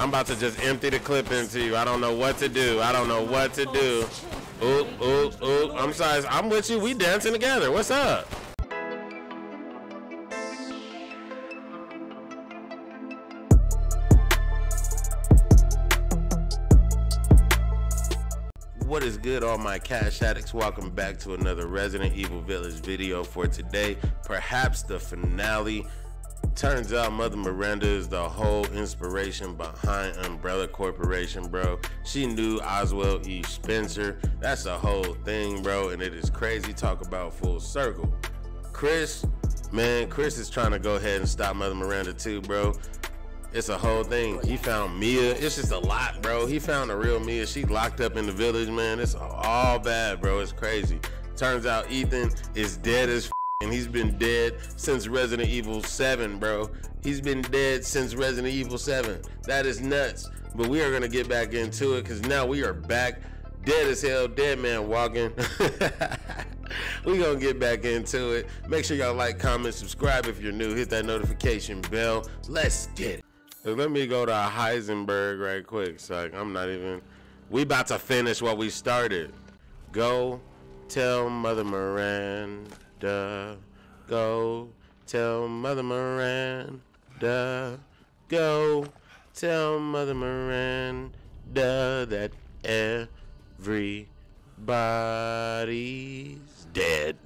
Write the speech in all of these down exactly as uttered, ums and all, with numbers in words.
I'm about to just empty the clip into you. I don't know what to do. I don't know what to do. Oop, oop, oop. I'm sorry. I'm with you. We dancing together. What's up? What is good, all my cash addicts? Welcome back to another Resident Evil Village video for today. Perhaps the finale. Turns out Mother Miranda is the whole inspiration behind Umbrella Corporation, bro. She knew Oswald E. Spencer. That's the whole thing, bro, and it is crazy. Talk about full circle. Chris, man, Chris is trying to go ahead and stop Mother Miranda too, bro. It's a whole thing. He found Mia. It's just a lot, bro. He found a real Mia. She locked up in the village, man. It's all bad, bro. It's crazy. Turns out Ethan is dead as f and he's been dead since Resident Evil seven, bro. He's been dead since Resident Evil seven. That is nuts. But we are gonna get back into it, because now we are back, dead as hell, dead man walking. We gonna get back into it. Make sure y'all like, comment, subscribe if you're new. Hit that notification bell. Let's get it. So let me go to Heisenberg right quick. It's like, I'm not even, we about to finish what we started. Go tell Mother Miranda. Duh, go tell Mother Miranda, go tell Mother Miranda that everybody's dead.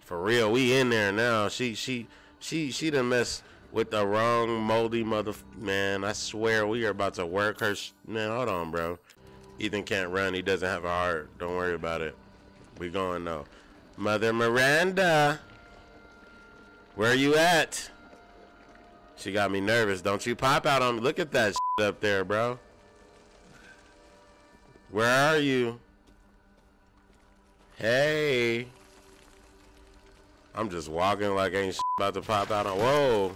For real, we in there now. She she she she done messed with the wrong moldy mother, man. I swear we are about to work her. Sh man, hold on, bro. Ethan can't run. He doesn't have a heart. Don't worry about it. We going though. Mother Miranda, where are you at? She got me nervous. Don't you pop out on me. Look at that shit up there, bro. Where are you? Hey. I'm just walking like ain't shit about to pop out on. Whoa.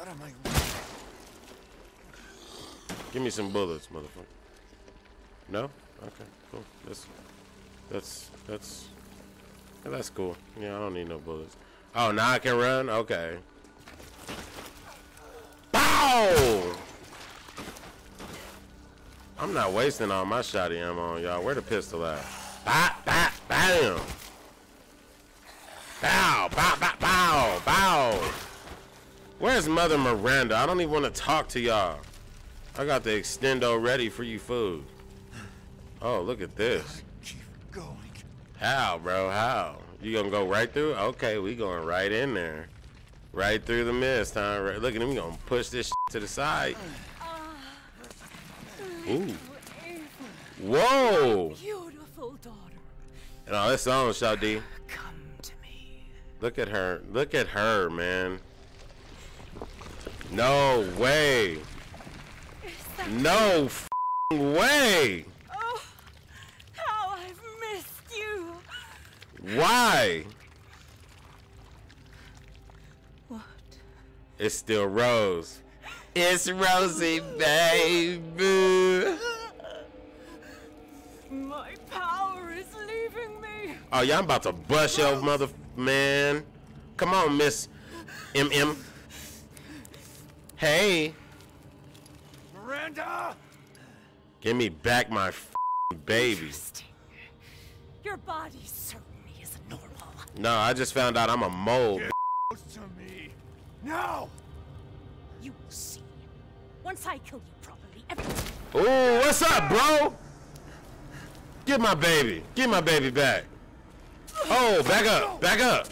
Out of my way. Give me some bullets, motherfucker. No? Okay, cool. That's, that's, that's. That's cool. Yeah, I don't need no bullets. Oh, now I can run? Okay. Bow! I'm not wasting all my shotty ammo on y'all. Where the pistol at? Bop, bop, bam! Bow, bow, bow, bow, bow! Where's Mother Miranda? I don't even want to talk to y'all. I got the extendo ready for you food. Oh, look at this. How, bro? How? You gonna go right through? Okay, we going right in there. Right through the mist, huh? Right, look at him, we gonna push this shit to the side. Ooh. Whoa! Beautiful daughter. And all this song, shout D. Come to me. Look at her. Look at her, man. No way. No f***ing way. Why? What? It's still Rose. It's Rosie, baby. My power is leaving me. Oh, y'all about to bust your mother, man. Come on, Miss M M. Hey. Miranda. Give me back my baby. Your body's so. No, I just found out I'm a mole. Get close to me. No. You will see. Once I kill you properly, everything. Ooh, what's up, bro? Get my baby. Get my baby back. Oh, back up. Back up.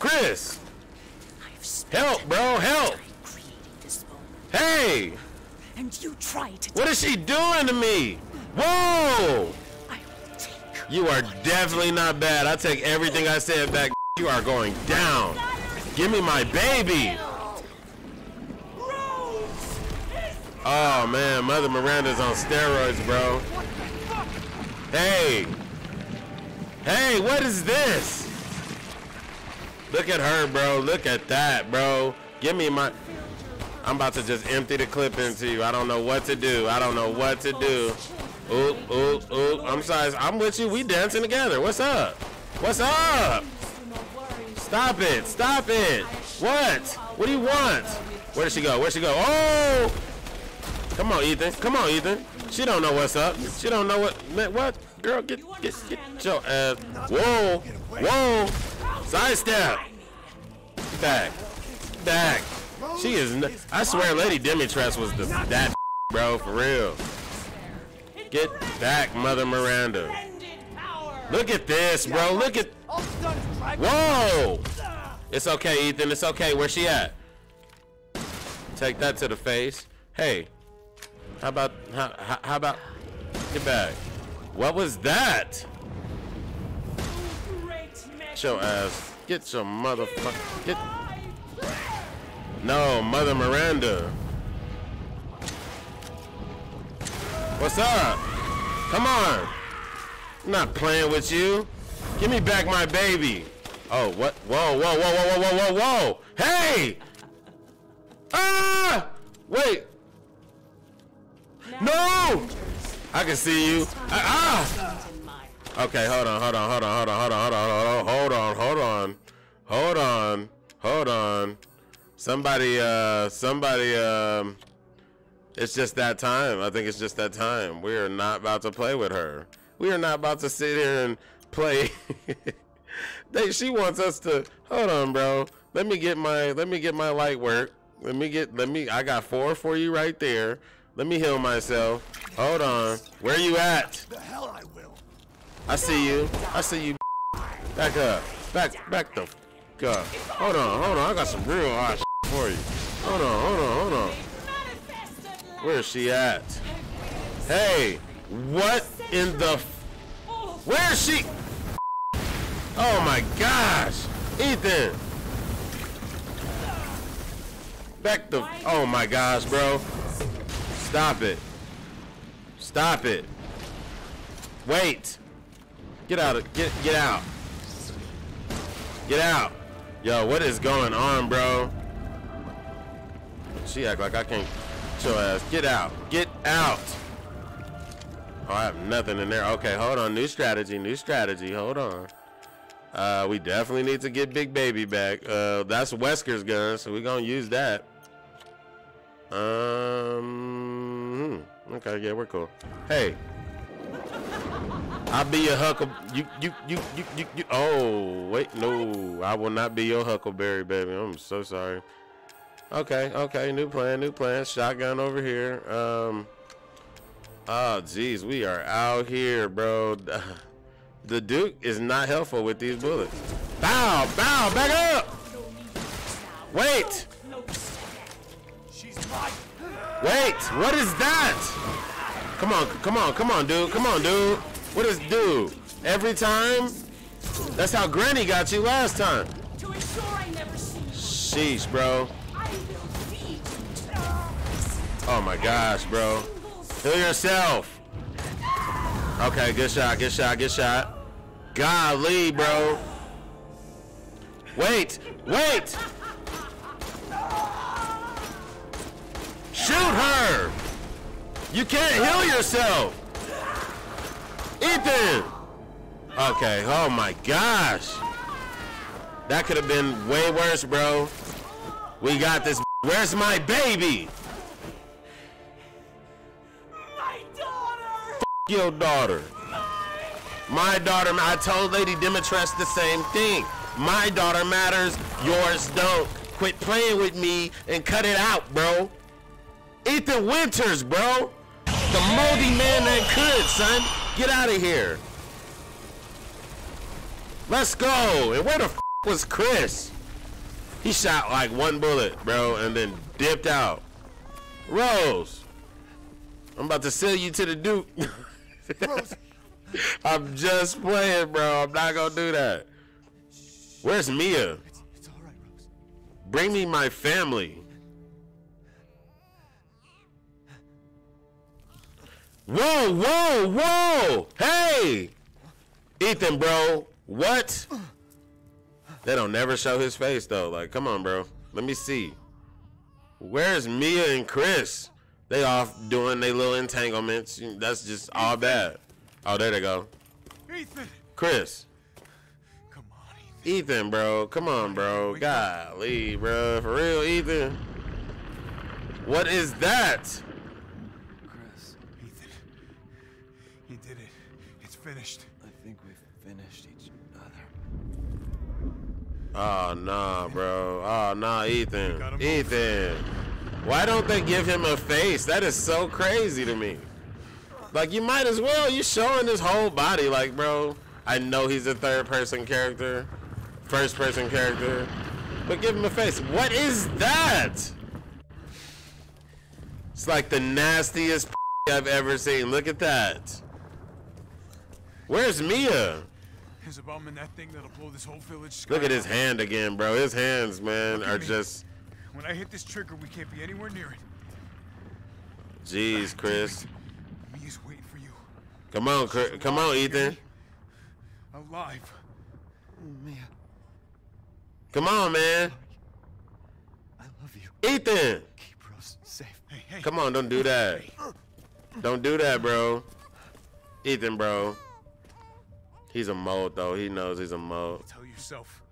Chris. Help, bro. Help. This hey. And you try to. What is she doing to me? Whoa. You are definitely not bad. I take everything I said back. You are going down. Give me my baby. Oh, man. Mother Miranda's on steroids, bro. Hey. Hey, what is this? Look at her, bro. Look at that, bro. Give me my... I'm about to just empty the clip into you. I don't know what to do. I don't know what to do. Oop, oop, oop. I'm sorry. I'm with you. We dancing together. What's up? What's up? Stop it. Stop it. What? What do you want? Where did she go? Where'd she go? Oh! Come on, Ethan. Come on, Ethan. She don't know what's up. She don't know what. Man, what? Girl, get get get your ass. Whoa, whoa. Sidestep. Back, back. She is. No, I swear, Lady Demetrius was the that bro for real. Get back, Mother Miranda. Look at this, bro. Look at. Whoa. It's okay, Ethan. It's okay. Where she at? Take that to the face. Hey, how about how, how, how about get back? What was that? Get your ass. Get your motherfucker. Get. No, Mother Miranda. What's up? Come on. I'm not playing with you. Give me back my baby. Oh, what? Whoa, whoa, whoa, whoa, whoa, whoa, whoa, whoa. Hey! Ah! Wait. No! I can see you. Ah! Okay, hold on, hold on, hold on, hold on, hold on, hold on, hold on, hold on, hold on, hold on. Somebody, uh, somebody, um, it's just that time. I think it's just that time. We are not about to play with her. We are not about to sit here and play. They, she wants us to, hold on, bro. Let me get my, let me get my light work. Let me get, let me, I got four for you right there. Let me heal myself. Hold on. Where you at? The hell I will. I see you. I see you. Back up. Back, back the f up. Hold on, hold on. I got some real hot shit for you. Hold on, hold on, hold on. Where is she at? Hey, what in the f where is she? Oh my gosh. Ethan. Back the f oh my gosh, bro. Stop it. Stop it. Wait. Get out of get get out. Get out. Yo, what is going on, bro? She act like I can't get your ass. Get out. Get out. Oh, I have nothing in there. Okay, hold on. New strategy. New strategy. Hold on. Uh, we definitely need to get Big Baby back. Uh, that's Wesker's gun, so we're gonna use that. Um. Okay. Yeah, we're cool. Hey. I'll be your huckleberry. You, you, you, you, you, you. Oh, wait, no. I will not be your huckleberry, baby. I'm so sorry. Okay, okay. New plan, new plan. Shotgun over here. Um. Oh, geez. We are out here, bro. The Duke is not helpful with these bullets. Bow, bow, back up. Wait. Wait, what is that? Come on, come on, come on, dude. Come on, dude. What is dude? Every time? That's how Granny got you last time. To ensure I never see you. Sheesh, bro. I will be. Oh my gosh, bro. Heal yourself. Okay, good shot, good shot, good shot. Golly, bro. Wait, wait. Shoot her. You can't heal yourself. Ethan! Okay, oh my gosh. That could have been way worse, bro. We got this. Where's my baby? My daughter! F your daughter. My, my daughter, I told Lady Demetrius the same thing. My daughter matters, yours don't. Quit playing with me and cut it out, bro. Ethan Winters, bro. The moldy man that could, son. Get out of here. Let's go. And where the f was Chris? He shot like one bullet, bro, and then dipped out. Rose, I'm about to sell you to the Duke. Rose. I'm just playing, bro. I'm not gonna do that. Where's Mia? It's, it's all right, Rose. Bring me my family. Whoa, whoa, whoa! Hey! Ethan, bro, what? They don't never show his face, though. Like, come on, bro. Let me see. Where's Mia and Chris? They off doing their little entanglements. That's just all bad. Oh, there they go. Ethan! Chris. Come on, Ethan. Ethan, bro. Come on, bro. Golly, bro. For real, Ethan. What is that? He did it. It's finished. I think we've finished each other. Oh, nah, bro. Oh, nah, Ethan. Ethan. Why don't they give him a face? That is so crazy to me. Like, you might as well. You're showing his whole body. Like, bro, I know he's a third-person character, first-person character, but give him a face. What is that? It's like the nastiest I've ever seen. Look at that. Where's Mia? There's a bomb in that thing that'll blow this whole village. Look at his hand again, bro. His hands, man, are just... When I hit this trigger, we can't be anywhere near it. Jeez, Chris. Mia's waiting for you. Come on, Chris. Come on, Ethan. Alive. Mia. Come on, man. I love you. Ethan! Keep Rose safe. Hey, hey. Come on, don't do that. Don't do that, bro. Ethan, bro. He's a mold, though. He knows he's a mold. Tell yourself.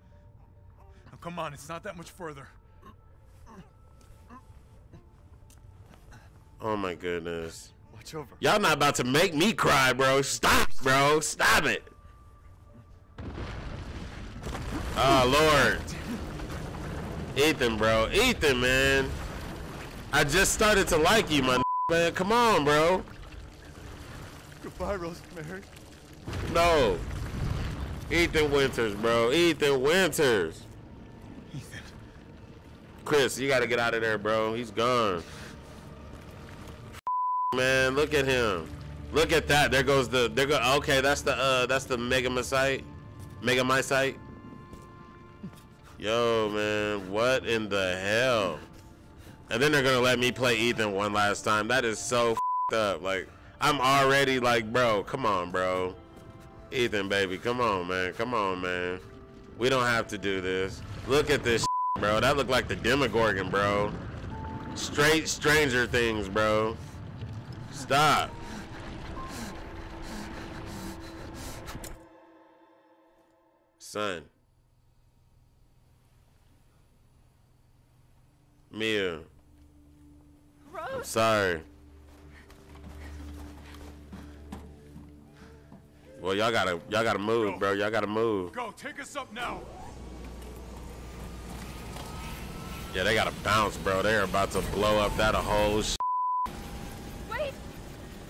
Now, come on, it's not that much further. Oh my goodness. Watch over. Y'all not about to make me cry, bro. Stop, bro. Stop it. Oh, Lord. Ethan, bro. Ethan, man. I just started to like you, my man. Come on, bro. Goodbye, Rosemary. No. Ethan Winters, bro. Ethan Winters. Ethan. Chris, you gotta get out of there, bro. He's gone. Man, look at him. Look at that. There goes the there go okay, that's the uh that's the Megamycite. Megamycite. Yo, man, what in the hell? And then they're gonna let me play Ethan one last time. That is so f***ed up. Like, I'm already like, bro, come on, bro. Ethan, baby, come on, man. Come on, man. We don't have to do this. Look at this shit, bro. That looked like the Demogorgon, bro. Straight Stranger Things, bro. Stop. Son. Mia. Rose. I'm sorry. Well, y'all gotta, y'all gotta move, Go. bro. Y'all gotta move. Go, take us up now. Yeah, they gotta bounce, bro. They're about to blow up that whole shit. Wait,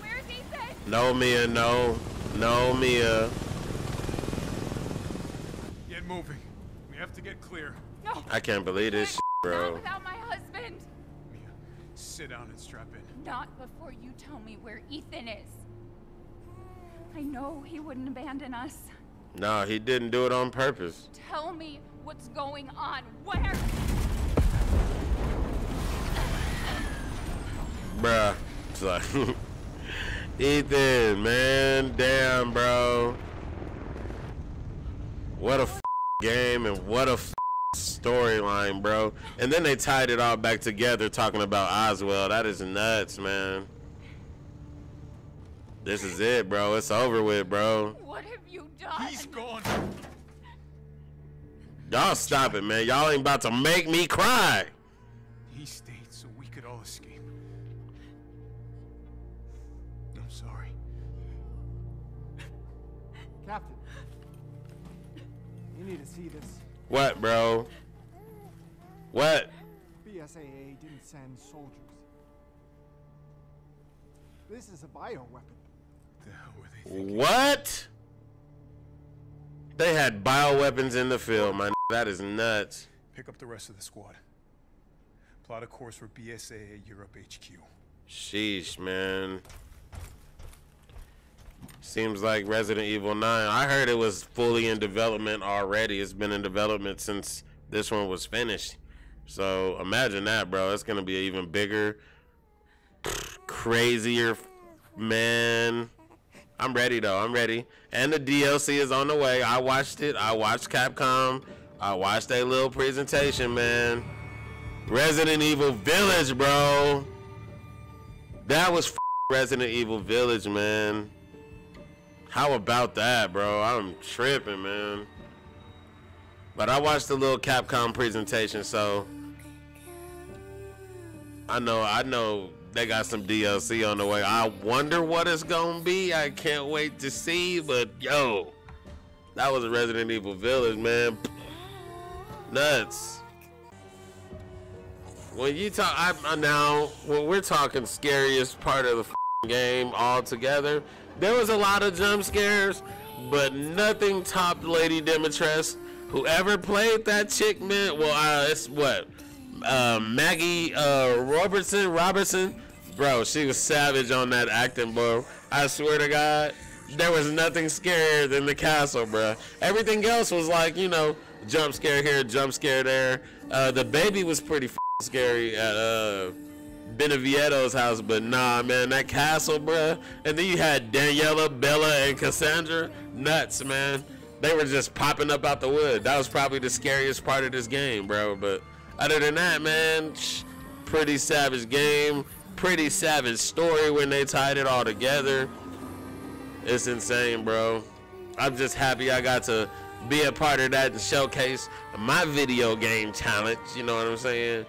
where is Ethan? No, Mia, no, no, Mia. Get moving. We have to get clear. No. I can't believe this, shit, bro. Not without my husband. Mia, sit down and strap in. Not before you tell me where Ethan is. I know he wouldn't abandon us. No, he didn't do it on purpose. Tell me what's going on. Where? Bruh. It's like Ethan, man. Damn, bro. What a f game and what a f storyline, bro. And then they tied it all back together talking about Oswald. That is nuts, man. This is it, bro. It's over with, bro. What have you done? He's gone. Y'all stop it, man. Y'all ain't about to make me cry. He stayed so we could all escape. I'm sorry. Captain, you need to see this. What, bro? What? B S A A didn't send soldiers. This is a bioweapon. The hell were they thinking? What? They had bioweapons in the film, man. That is nuts. Pick up the rest of the squad. Plot a course for B S A A Europe H Q. Sheesh, man. Seems like Resident Evil nine. I heard it was fully in development already. It's been in development since this one was finished. So imagine that, bro. It's going to be an even bigger, crazier, man. I'm ready though. I'm ready. And the D L C is on the way. I watched it. I watched Capcom. I watched a little presentation, man. Resident Evil Village, bro. That was f Resident Evil Village, man. How about that, bro? I'm tripping, man. But I watched the little Capcom presentation, so I know. I know. They got some D L C on the way. I wonder what it's gonna be. I can't wait to see. But yo, that was a Resident Evil Village, man. Nuts. When you talk, I now when we're talking scariest part of the f***ing game altogether, there was a lot of jump scares, but nothing topped Lady Demetress. Whoever played that chick, man, well, uh, it's what uh, Maggie uh, Robertson, Robertson, bro. She was savage on that acting, bro. I swear to God, there was nothing scarier than the castle, bro. Everything else was like, you know, jump scare here, jump scare there. Uh, the baby was pretty f scary at uh Benevieto's house, but nah, man, that castle, bruh. And then you had Daniela, Bella, and Cassandra. Nuts, man. They were just popping up out the wood. That was probably the scariest part of this game, bro. But other than that, man, pretty savage game, pretty savage story when they tied it all together. It's insane, bro. I'm just happy I got to be a part of that and showcase my video game talent, you know what I'm saying?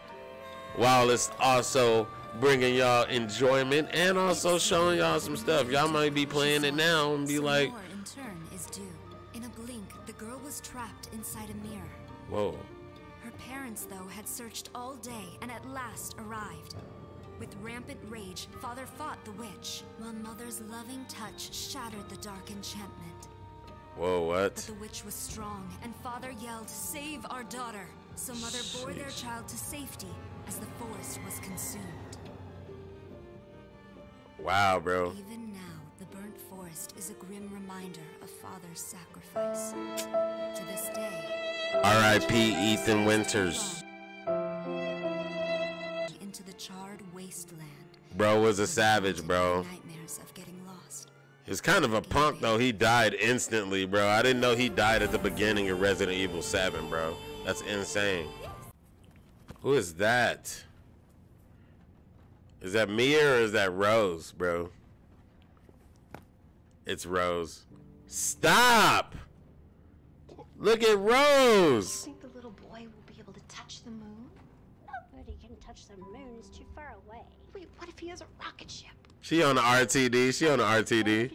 While it's also bringing y'all enjoyment and also showing y'all some stuff. Y'all might be playing it now and be like, in a blink, the girl was trapped inside a mirror. Whoa. Her parents, though, had searched all day and at last arrived. With rampant rage, father fought the witch, while mother's loving touch shattered the dark enchantment. Whoa, what? But the witch was strong, and father yelled, "Save our daughter!" So mother Sheesh. bore their child to safety as the forest was consumed. Wow, bro. Even now, the burnt forest is a grim reminder of father's sacrifice. To this day... R I P Ethan Winters. ...into the charred wasteland. Bro was a savage, bro. Nightmares of getting lost. He's kind of a punk, though. He died instantly, bro. I didn't know he died at the beginning of Resident Evil seven, bro. That's insane. Who is that? Is that Mia or is that Rose, bro? It's Rose. Stop! Look at Rose! Do you think the little boy will be able to touch the moon? Nobody can touch the moon. It's too far away. Wait, what if he has a rocket ship? She on the R T D. She on the R T D.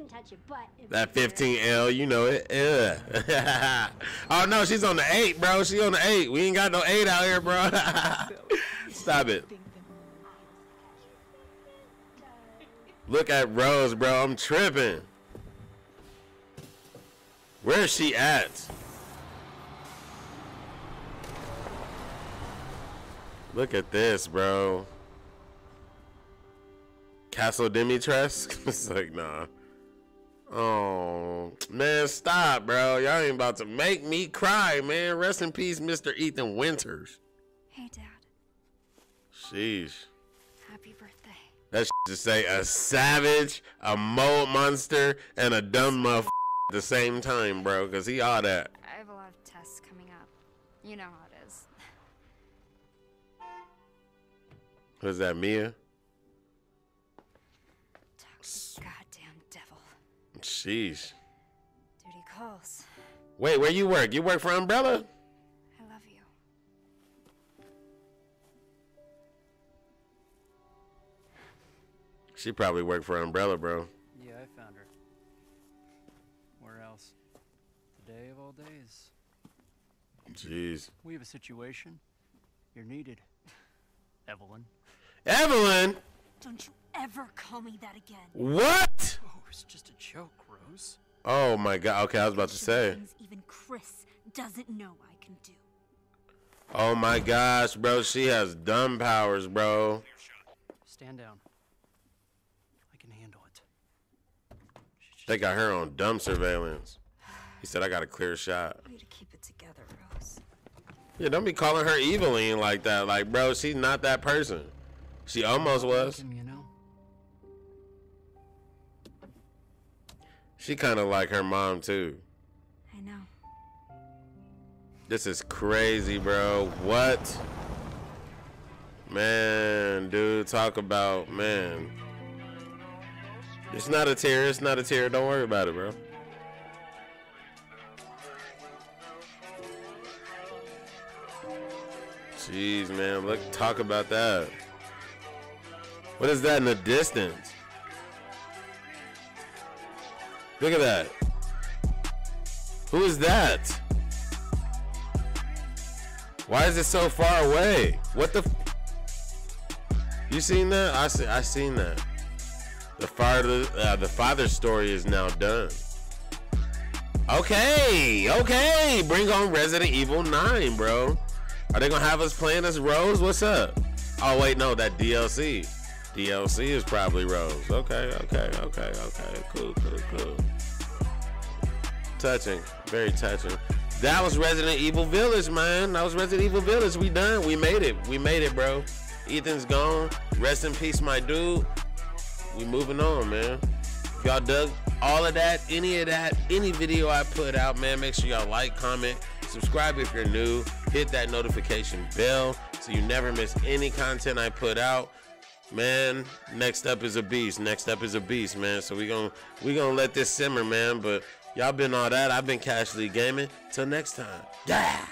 That fifteen L, you know it. Yeah. Oh no, she's on the eight, bro. She on the eight. We ain't got no eight out here, bro. Stop it. Look at Rose, bro. I'm tripping. Where is she at? Look at this, bro. Castle Demetress? It's like, nah. Oh, man, stop, bro. Y'all ain't about to make me cry, man. Rest in peace, Mister Ethan Winters. Hey, Dad. Sheesh. Happy birthday. That should say a savage, a mole monster, and a dumb motherfucker at the same time, bro, because he all that. I have a lot of tests coming up. You know how it is. Who's that, Mia? Goddamn devil. Sheesh. Duty calls. Wait, where you work? You work for Umbrella? I love you. She probably worked for Umbrella, bro. Yeah, I found her. Where else? Today of all days. Jeez. We have a situation. You're needed. Evelyn. Evelyn? Don't you ever call me that again. What? Oh, it's just a joke, Rose. Oh my God. Okay, I was about to say. Even Chris doesn't know I can do. Oh my gosh, bro. She has dumb powers, bro. Stand down. I can handle it. They got her on dumb surveillance. He said, I got a clear shot. We need to keep it together, Rose. Yeah, don't be calling her Eveline like that. Like, bro, she's not that person. She almost was. She kind of like her mom too. I know. This is crazy, bro. What? Man, dude, talk about, man. It's not a tear. It's not a tear. Don't worry about it, bro. Jeez, man. Look, talk about that. What is that in the distance? Look at that. Who is that? Why is it so far away? What the? You seen that? I see. I seen that. The father, uh, the father story is now done. Okay, okay. Bring on Resident Evil nine, bro. Are they gonna have us playing as Rose? What's up? Oh wait, no, that D L C. D L C is probably Rose. Okay, okay, okay, okay. Cool, cool, cool. Touching, very touching. That was Resident Evil Village, man. That was Resident Evil Village. We done. We made it. We made it, bro. Ethan's gone. Rest in peace, my dude. We moving on, man. If y'all dug all of that, any of that, any video I put out, man, make sure y'all like, comment, subscribe if you're new, hit that notification bell so you never miss any content I put out, man. Next up is a beast. Next up is a beast, man. So we gonna we gonna let this simmer, man. But y'all been all that. I've been Casually Gaming. Till next time. Yeah.